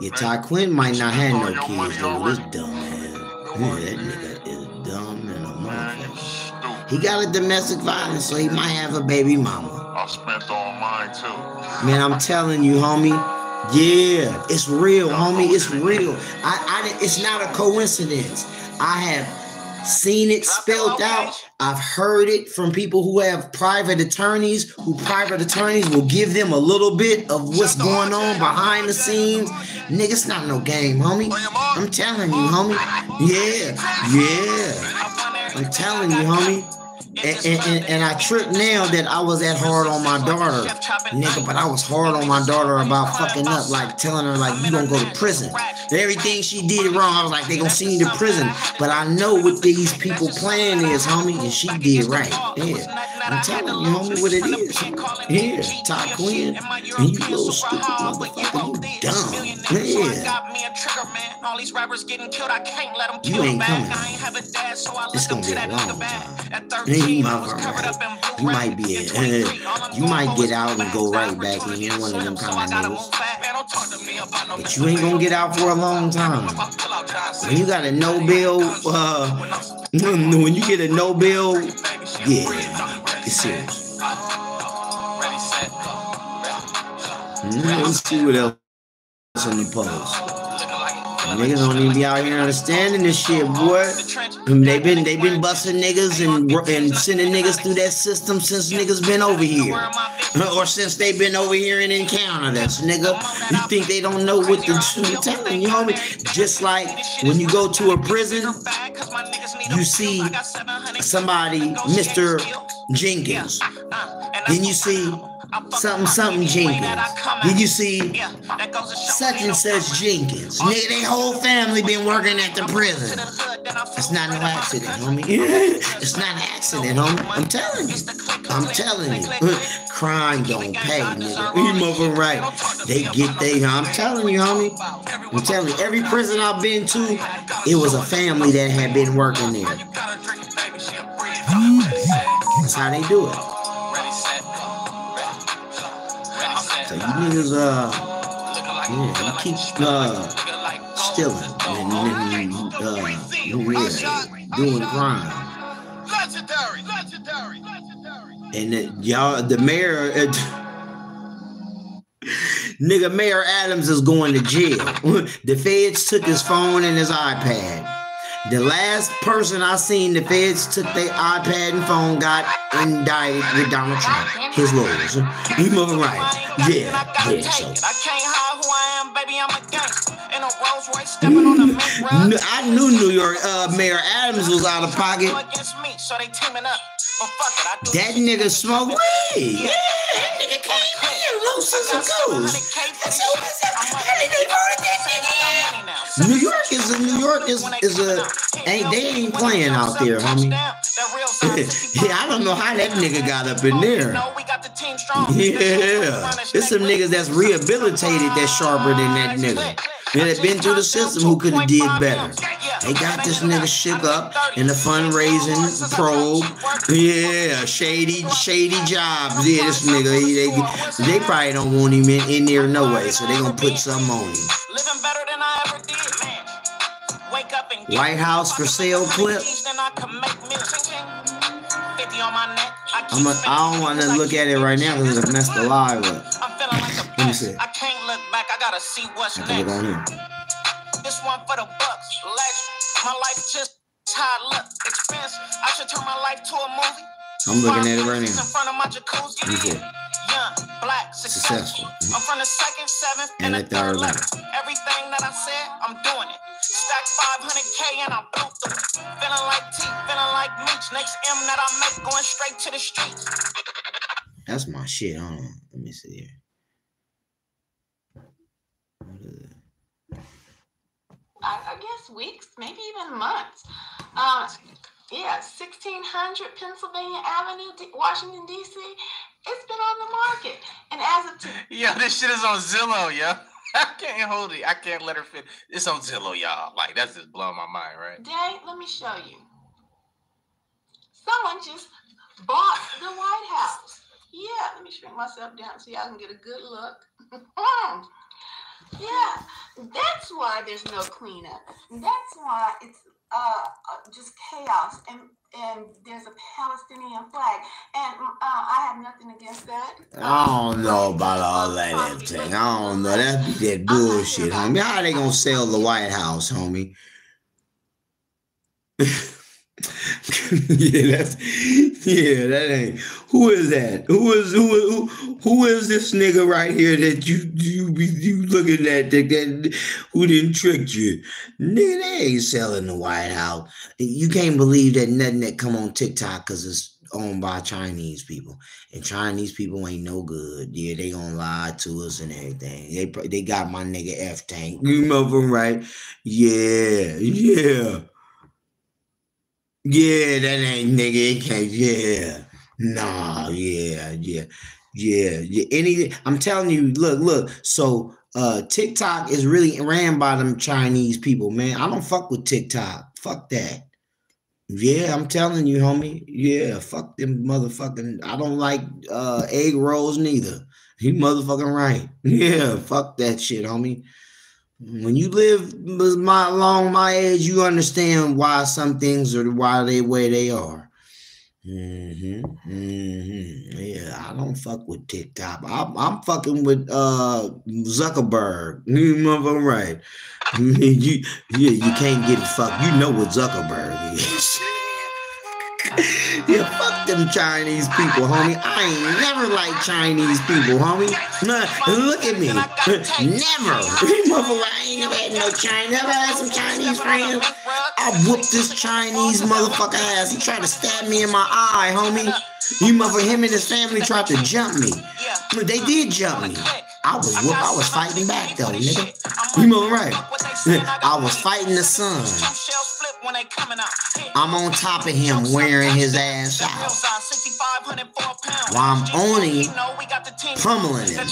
Yeah, Tyquan might not have no kids, though. This dumb ass. Yeah, that nigga is dumb and a motherfucker. He got a domestic violence, so he might have a baby mama. I spent all mine, too. Man, I'm telling you, homie. Yeah, it's real, homie. It's real. I, I, it's not a coincidence. I have seen it spelled out. I've heard it from people who have private attorneys, who private attorneys will give them a little bit of what's going on behind the scenes. Nigga, it's not no game, homie. I'm telling you, homie. Yeah, yeah. I'm telling you, homie. And, and, and, and I tripped now that I was that hard on my daughter, nigga, but I was hard on my daughter about fucking up, like telling her like you gonna go to prison. Everything she did wrong, I was like, they gonna send you to prison. But I know what these people plan is, homie, and she did right. Yeah, I'm telling you, homie, what it is. Yeah, Tyquan, and you little stupid motherfucker, you dumb. Yeah, you ain't coming. It's gonna be a long time. You might, right. you might be it. Uh, you might get out and go right back in. You're one of them kind of niggas. But you ain't gonna get out for a long time. When you got a Nobel, uh, when you get a Nobel, yeah, it's serious. Let's see what else on the post. Niggas don't even be out here understanding this shit, boy. They been they been busting niggas and and sending niggas through that system since niggas been over here, or since they been over here and encountered us, nigga. You think they don't know what to tell you, homie? Just like when you go to a prison, you see somebody, Mister Jenkins, then you see something, something Jenkins. Did you see such and such Jenkins? Nigga, they whole family been working at the prison. It's not no accident, homie. It's not an accident, homie. I'm telling you. I'm telling you. Crime don't pay, nigga. You mother right. They get they. I'm telling you, homie. I'm telling you. Every prison I've been to, it was a family that had been working there. That's how they do it. So you niggas, uh, yeah, you keep, uh, stealing, and then, uh, you weird, doing crime. Legendary, legendary, legendary. And the, y'all, the mayor, uh, nigga, Mayor Adams is going to jail. The feds took his phone and his iPad. The last person I seen, the feds took their iPad and phone, got indicted with Donald Trump, his lawyers. You mother right. Yeah, yeah, so. I knew New York, uh, Mayor Adams was out of pocket. That nigga smoked weed. Yeah, that nigga came in, loose as a goose. That's all that's happening. They voted that nigga in. New York is a New York is is a ain't they ain't playing out there, homie. Yeah, I don't know how that nigga got up in there. Yeah, there's some niggas that's rehabilitated that's sharper than that nigga. That had been through the system who could have did better. They got this nigga shook up in the fundraising probe. Yeah, shady, shady jobs. Yeah, this nigga, they, they, they probably don't want him in, in there no way, so they gonna put something on him. White House for sale clip. I'm a, I don't want to look at it right now because it's messed the live up. Let me see. I can't look back. I gotta see what's next. This one for the bucks. My life just tied up. Expense. I should turn my life to a movie. I'm looking at it right now. Young, black, successful. I'm from the second, seventh, and the third level. Everything that I said, I'm doing it. Stack five hundred K and I blew through it. Feeling like T, feeling like Meech. Next M that I make going straight to the streets. That's my shit. Hold on. Let me see here. What is it? I, I guess weeks, maybe even months. Um, yeah, sixteen hundred Pennsylvania Avenue, D- Washington, D C It's been on the market, and as of t- yeah, this shit is on Zillow, yo. I can't hold it. I can't let her fit. It's on Zillow, y'all. Like that's just blowing my mind, right? Dad, let me show you. Someone just bought the White House. Yeah, let me shrink myself down so y'all can get a good look. Yeah, that's why there's no cleanup. That's why it's uh just chaos and. And there's a Palestinian flag, and uh, I have nothing against that. I don't know about all that thing. I don't know that that bullshit, homie. How are they gonna sell the White House, homie? yeah, that's yeah, that ain't. Who is that? Who is who? Who, who is this nigga right here that you you be you looking at that, that who didn't trick you? Nigga, they ain't selling the White House. You can't believe that nothing that come on TikTok because it's owned by Chinese people, and Chinese people ain't no good. Yeah, they gonna lie to us and everything. They they got my nigga F-Tank. You know them, right? Yeah, yeah. Yeah, that ain't nigga. It can't. Yeah, nah. Yeah, yeah, yeah, yeah. Anything. I'm telling you. Look, look. So uh, TikTok is really ran by them Chinese people, man. I don't fuck with TikTok. Fuck that. Yeah, I'm telling you, homie. Yeah, fuck them motherfucking. I don't like uh, egg rolls neither. You motherfucking right. Yeah, fuck that shit, homie. When you live my, along my edge, you understand why some things are why they way they are. Mm-hmm, mm-hmm. Yeah, I don't fuck with TikTok. I'm, I'm fucking with uh, Zuckerberg. You motherfucking right. you, yeah, you can't get fucked. You know what Zuckerberg is. Yeah, fuck them Chinese people, homie. I ain't never like Chinese people, homie. Nah, look at me. Never. Motherfucker, I ain't never had no Chinese. Never had some Chinese friends. I whooped this Chinese motherfucker ass. He tried to stab me in my eye, homie. You motherfucker, him and his family tried to jump me. But they did jump me. I was whoop, I was fighting back though, nigga. You know right. I was fighting the sun. I'm on top of him wearing his ass out. While I'm owning, pummeling him.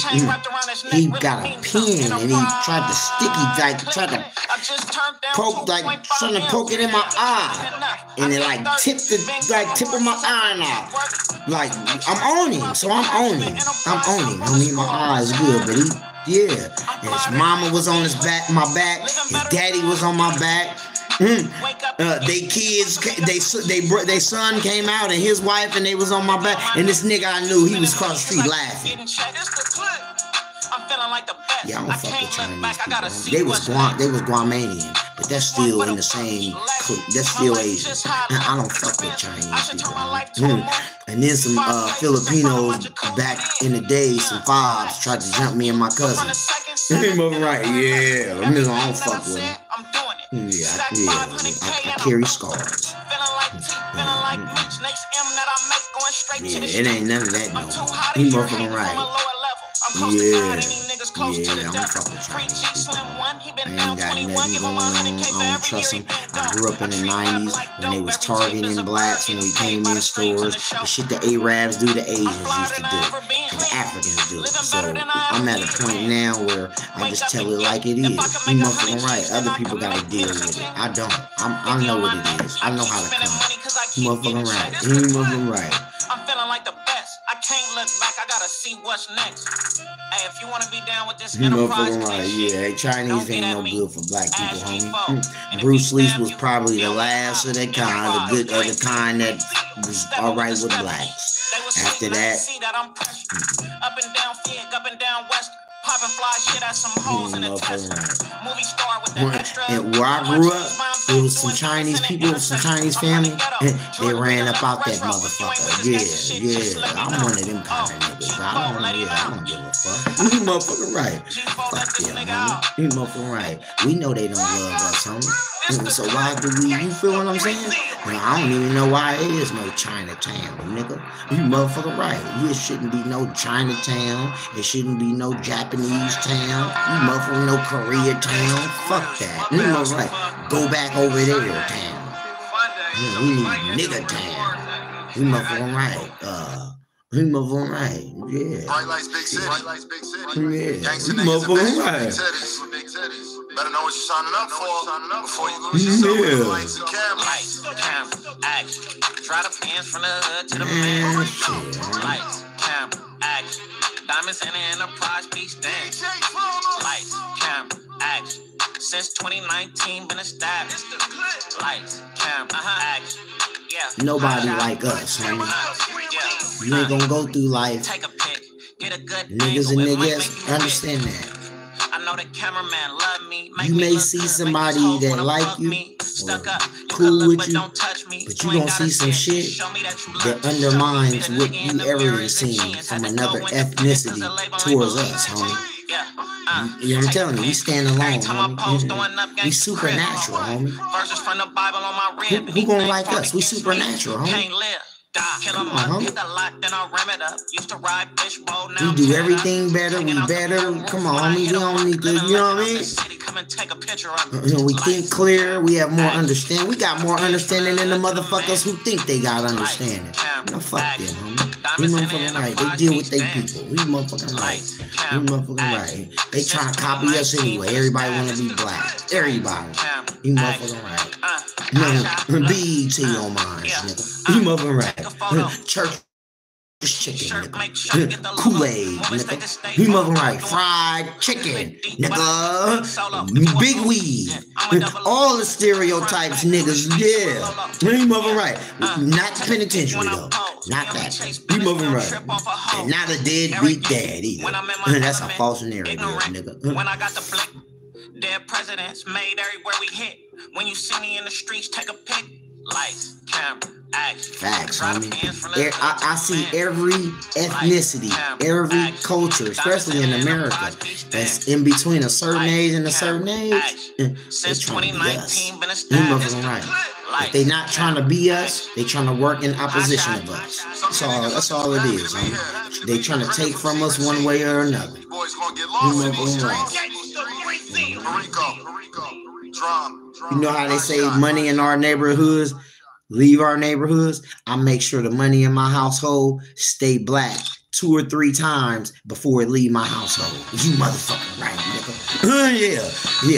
He, he got a pin and he tried to sticky, like tried to poke, like trying to poke it in my eye, and it like tipped the like tip of my eye out. Like I'm on him, so I'm on him. I'm on him. I mean, my eye is good, but he, yeah. And his mama was on his back, my back. His daddy was on my back. Mm. Uh, they kids, they they they son came out and his wife and they was on my back, and this nigga I knew he was across the street laughing. Yeah, I don't fuck with Chinese people. They was Guam, they was Guamanian, but that's still in the same. That's still Asian. And I don't fuck with Chinese people. Mm. And then some uh, Filipinos back in the day, some fobs tried to jump me and my cousin. Right? Yeah, I don't fuck with him. Yeah, I, yeah, I, I carry scars. Mm-hmm. Yeah, it ain't none of that, no. He motherfucking right. Yeah, yeah, I'm fucking trying. I ain't got nothing going on. I don't trust him. I grew up in the nineties when they was targeting blacks when we came in stores. The shit the Arabs do, the Asians used to do. And the Africans do. So I'm at a point now where I just tell it like it is. You motherfucking right. Other people gotta deal with it. I don't. I'm, I know what it is. I know how to come. You motherfucking right. You motherfucking right. I'm feeling like the best. I can't look back. I gotta see what's next. Hey, if you want to be down with this enterprise, right. Yeah, Chinese ain't no good for black people, homie. Bruce Lee was probably the last of that kind, the good of the kind that was all right with blacks. After that, up and down, fig, up and down, west. Popping fly shit at some holes in the test. Movie star with the extra. And where I grew up, there was some Chinese people, some Chinese family. They ran up out that motherfucker. Yeah, yeah. I'm one of them kind of niggas. I don't, yeah, I don't give a fuck. You motherfucking right. Fuck yeah, man. You motherfucking right. We know they don't love us, homie. So why do we, you feel what I'm saying? Well, I don't even know why it is no Chinatown, nigga. You motherfucking right. It shouldn't be no Chinatown. It shouldn't be no Japanese. Japanese town, you motherfucker, no Korea town, fuck that. You know, like, go back over there town. Yeah, we need nigga town. You motherfucker, right? Uh, you motherfucker, right? Yeah. Bright lights, big city. Bright lights, big city. Yeah. You motherfucker, right? Better know what you're signing up for before you lose yourself. Lights and cameras. Lights, camera, action. Try the fans from the hood to the fans. Lights, camera, action. Diamonds in the enterprise, beach dance. Lights, camera, action. Since twenty nineteen, been established. Lights, camera, action. Yeah. Nobody like us, man. Yeah. You ain't gonna go through life. Take a pic, get a good niggas and niggas, understand that. know the cameraman love me. Make you may me see good. Somebody that like you, me. Stuck up, cool with you, but, touch me. But you gonna see some shit that, that undermines what you ever have seen from another ethnicity towards us, homie. Yeah, uh, you know what I'm telling you, we stand alone, homie. We supernatural, homie. Who, who gonna like us? We supernatural, homie. Come on, homie. We do everything better, we better. Come on, homie, we don't need to, you know what I mean? You know, we think clear, we have more understanding. We got more understanding than the motherfuckers who think they got understanding. No, fuck them, homie. We motherfucking right. They deal with their people. We motherfucking right. We motherfucking right. They try to copy us anyway. Everybody want to be black. Everybody. You motherfucking right. You know, B E T on mine, nigga. You motherfucking right. Church chicken, nigga. Kool-Aid, nigga. You motherfucking right. Fried chicken, nigga. Big weed. All the stereotypes, niggas. Yeah. You motherfucking right. Not the penitentiary, though. Not that. You moving right. And not a deadbeat dad either. That's a false narrative, nigga. When I got the flick, dead presidents made everywhere we hit. When you see me in the streets, take a pic. Lights, camera, action. Facts, homie. I, I see every ethnicity, every culture, especially in America, that's in between a certain age and a certain age. Since twenty nineteen, been established. You moving right. If they not trying to be us, they trying to work in opposition of us. That's all, that's all it is. Homie. They trying to take from us one way or another. You know how they say money in our neighborhoods, leave our neighborhoods? I make sure the money in my household stay black two or three times before it leave my household. You motherfucking right, nigga. Uh, yeah,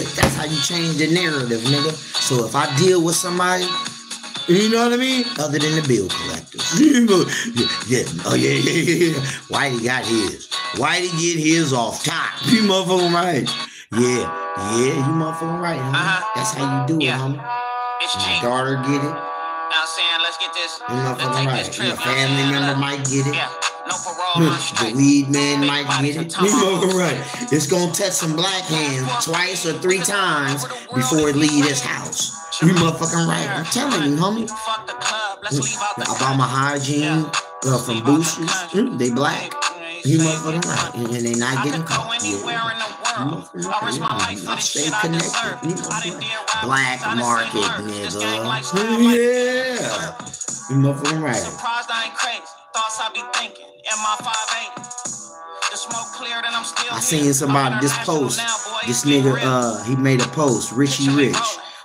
yeah, that's how you change the narrative, nigga. So if I deal with somebody, you know what I mean? Other than the bill collectors. yeah, yeah, oh yeah, yeah, yeah. Whitey got his. Whitey get his off top. You motherfucking right. Yeah, yeah, you motherfucking right, homie. Uh-huh. That's how you do yeah. it, homie. It's my cheap. Daughter get it. I'm saying, let's get this. You motherfucking right. This trip, your family I'm member might get it. Yeah. No parole, the weed man might get it. Right. It's gonna touch some black hands twice or three times before it leave this house. You motherfucking right. I'm telling you, homie. About my hygiene uh, from boosters, mm, they black. You motherfucking right. And they not getting caught. Yeah. I stay connected. Black market, nigga. Yeah. You motherfucking right. Surprised I ain't crazy. Thoughts I be thinking in my five eight. The smoke cleared and I'm still I seen somebody this post. This nigga uh he made a post, Richie Rich,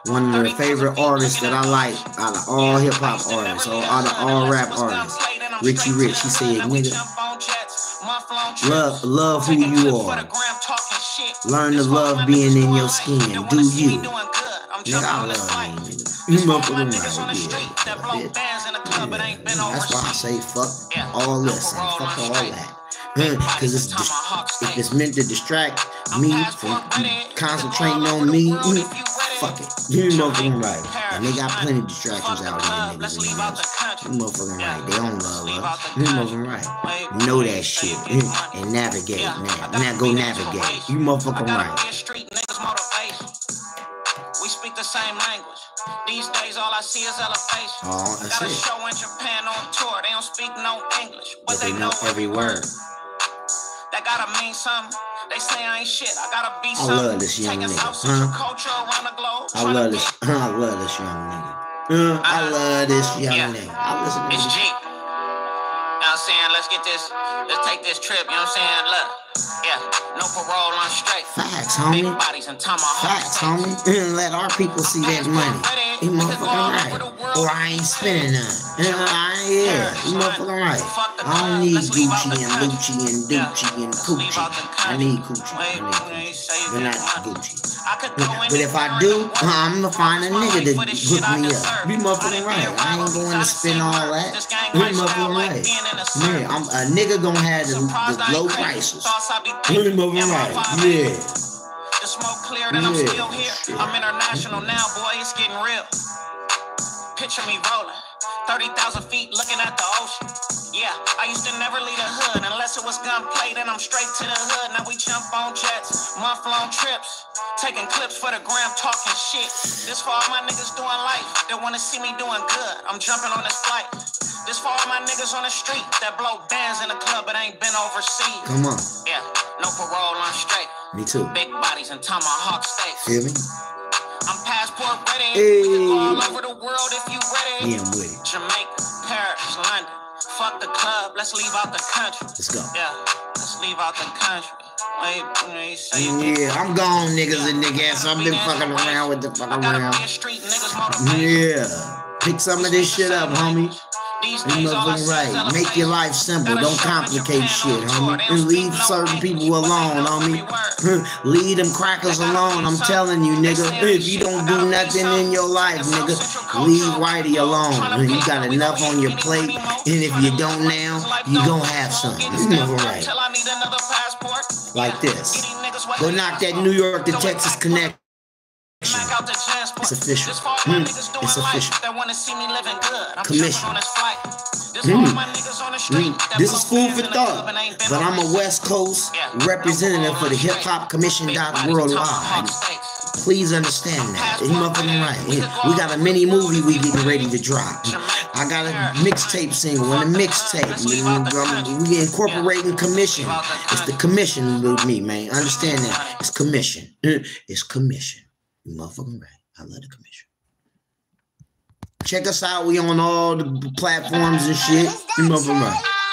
one of the favorite artists that I like out of all hip hop artists, or out of all rap artists. Richie Rich, he said, nigga, love love who you are. Learn to love being in your skin. Do you? Nigga, I love you. You motherfucking right. Yeah. That's why I say fuck all this and fuck all that. Because it's, dist- it's meant to distract me from concentrating on me. Fuck it. You motherfucking right. And they got plenty of distractions out here, niggas. You motherfucking right. They don't love us. You motherfucking right. Know that shit. And navigate now. Now go navigate. You motherfucking right. We speak the same language. These days, all I see is elevation. Oh, that's Got a it. show in Japan on tour. They don't speak no English, but, but they, they know every word. That gotta mean something. They say I ain't shit. I gotta be something. I love this young Take nigga. Huh? Culture around the globe. I love this. I love this young nigga. Uh, I love this young yeah. nigga. I listen to It's this. Jeep. You know what I'm saying? Let's get this. Let's take this trip. You know what I'm saying? Look. Yeah, no parole on straight. Facts, homie. Facts, homie. And let our people see that money. You motherfucking right. Or I ain't spending none. And I ain't yeah. You motherfucking right. I don't need Gucci and Lucci and Ducci and Coochie. I need Coochie. I need Coochie. But not Gucci. But if I do, I'm gonna find a nigga to hook me up. You motherfucking right. I ain't going to spend all that. You motherfucking right. Man, I'm, a nigga gonna have the, the low prices. I be thinking, really right. Yeah. The smoke cleared and yeah. I'm still here. I'm international now, boy. It's getting real. Picture me rolling. thirty thousand feet looking at the ocean. Yeah, I used to never leave the hood unless it was gunplay, then I'm straight to the hood. Now we jump on jets, month-long trips, taking clips for the gram, talking shit. This for all my niggas doing life that wanna see me doing good. I'm jumping on this flight. This for all my niggas on the street that blow bands in the club but ain't been overseas. Come on. Yeah, no parole, I'm straight. Me too. Big bodies and tomahawk steaks. Feel me? I'm passport ready. Hey. We can go all over the world if you ready. Yeah, I'm with it. Jamaica, Paris, London. Fuck the club. Let's leave out the country. Let's go. Yeah, let's leave out the country. Wait, wait, so yeah, I'm gone, niggas yeah. and niggas. I've been fucking around with the fucking round. Yeah, pick some of this shit up, homie. You motherfucking right. Make your life simple. Don't complicate shit, homie. And leave certain people alone, homie. Leave them crackers alone. I'm telling you, nigga. If you don't do nothing in your life, nigga, leave Whitey alone. You got enough on your plate. And if you don't now, you gonna have some. You never right. Like this. Go knock that New York to Texas Connect. It's official. Mm. It's official. Commission. Mm. This is food for thought, but I'm a West Coast representative for the Hip Hop Commission worldwide. Please understand that. It's nothing right. We got a mini movie we getting ready to drop. I got a mixtape single and a mixtape. We incorporating commission. It's the commission with me, man. Understand that. It's commission. It's commission. You motherfucking right. I love the commission. Check us out. We on all the platforms and shit. You motherfucking right.